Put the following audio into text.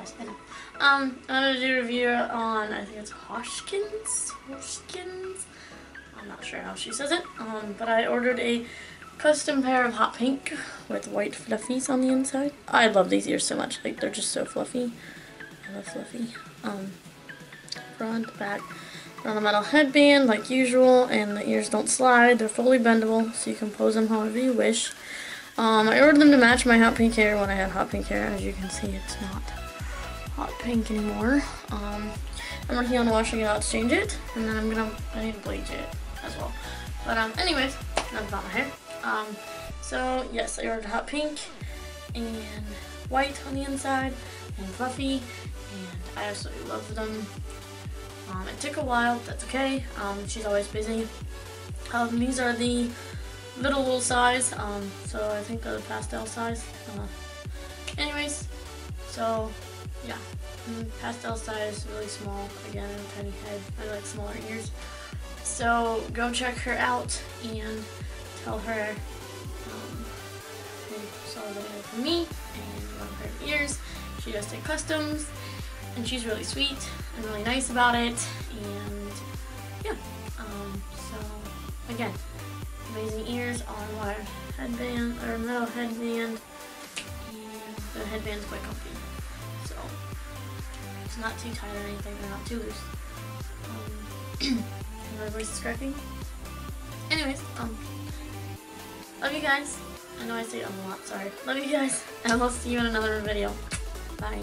surprised. I know. I'm gonna do a review on, I think it's Hoshiikins? I'm not sure how she says it. But I ordered a custom pair of hot pink with white fluffies on the inside. I love these ears so much. Like, they're just so fluffy. I love fluffy. Front, back, on a metal headband like usual, and the ears don't slide. They're fully bendable, so you can pose them however you wish. I ordered them to match my hot pink hair when I had hot pink hair. As you can see, it's not hot pink anymore. I'm working on washing it out to change it, and then I need to bleach it as well. But anyways, that's about my hair. So yes, I ordered hot pink and white on the inside and fluffy, and I absolutely love them. It took a while, but that's okay. She's always busy. These are the little size, so I think they're the pastel size. Anyways, so yeah, pastel size, really small, again, tiny head. I like smaller ears. So go check her out and tell her you saw the video from me and you love her ears. She does take customs. And she's really sweet and really nice about it, and yeah, so again, amazing ears on wire headband, or metal headband, and the headband's quite comfy, so it's not too tight or anything, they're not too loose. My voice is cracking. Anyways, love you guys. I know I say it a lot, sorry. Love you guys, and I'll see you in another video. Bye.